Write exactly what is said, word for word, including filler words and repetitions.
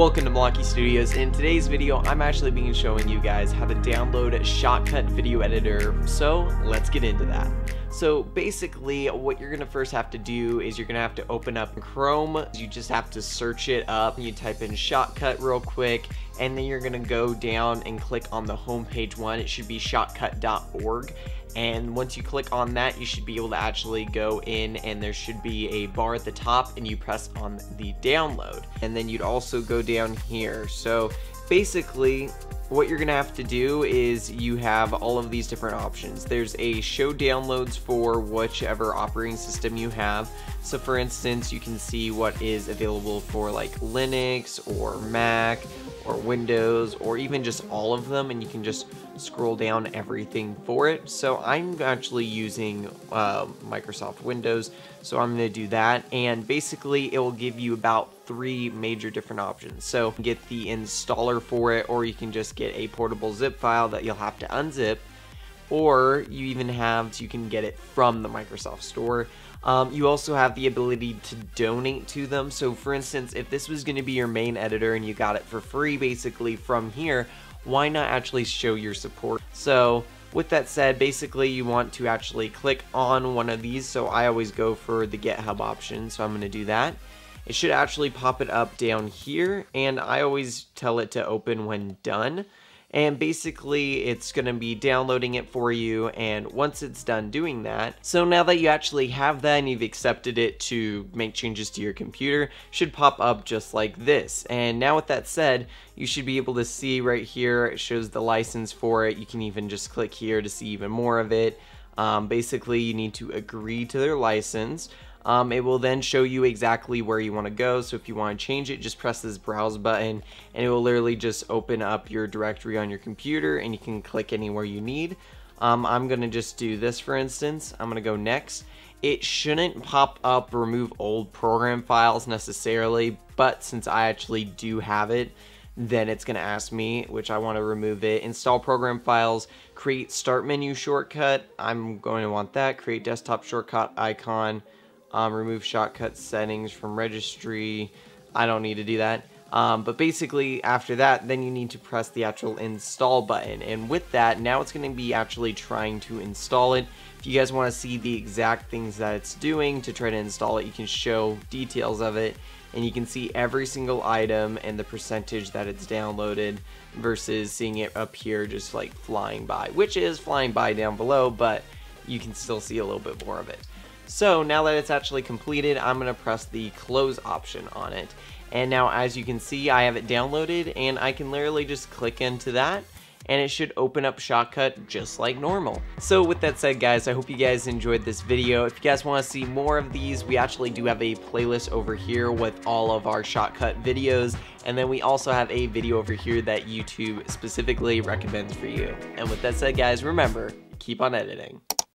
Welcome to Malaky Studios. In today's video, I'm actually being showing you guys how to download a Shotcut video editor. So let's get into that. So basically what you're gonna first have to do is you're gonna have to open up Chrome. You just have to search it up. You type in Shotcut real quick, and then you're gonna go down and click on the homepage one. It should be Shotcut dot org. And once you click on that, you should be able to actually go in, and there should be a bar at the top, and you press on the download. And then you'd also go down here. So basically what you're gonna have to do is you have all of these different options. There's a show downloads for whichever operating system you have. So for instance, you can see what is available for like Linux or Mac or Windows, or even just all of them, and you can just scroll down everything for it. So I'm actually using uh, Microsoft Windows, so I'm gonna do that, and basically it will give you about three major different options. So you can get the installer for it, or you can just get a portable zip file that you'll have to unzip, or you even have, so you can get it from the Microsoft Store. Um, you also have the ability to donate to them. So for instance, if this was gonna be your main editor and you got it for free basically from here, why not actually show your support? So with that said, basically you want to actually click on one of these. So I always go for the GitHub option, so I'm gonna do that. It should actually pop it up down here, and I always tell it to open when done. And basically it's gonna be downloading it for you, and once it's done doing that, so now that you actually have that and you've accepted it to make changes to your computer, it should pop up just like this. And now with that said, you should be able to see right here, it shows the license for it. You can even just click here to see even more of it. Um, basically you need to agree to their license. Um, it will then show you exactly where you want to go. So if you want to change it, just press this browse button, and it will literally just open up your directory on your computer, and you can click anywhere you need. Um, I'm going to just do this for instance. I'm going to go next. It shouldn't pop up remove old program files necessarily, but since I actually do have it, then it's going to ask me, which I want to remove it. Install program files, create start menu shortcut. I'm going to want that. Create desktop shortcut icon. Um, remove shortcut settings from registry. I don't need to do that. Um, but basically after that, then you need to press the actual install button. And with that, now it's gonna be actually trying to install it. If you guys wanna see the exact things that it's doing to try to install it, you can show details of it, and you can see every single item and the percentage that it's downloaded versus seeing it up here just like flying by, which is flying by down below, but you can still see a little bit more of it. So now that it's actually completed, I'm gonna press the close option on it. And now as you can see, I have it downloaded, and I can literally just click into that, and it should open up Shotcut just like normal. So with that said guys, I hope you guys enjoyed this video. If you guys wanna see more of these, we actually do have a playlist over here with all of our Shotcut videos. And then we also have a video over here that YouTube specifically recommends for you. And with that said guys, remember, keep on editing.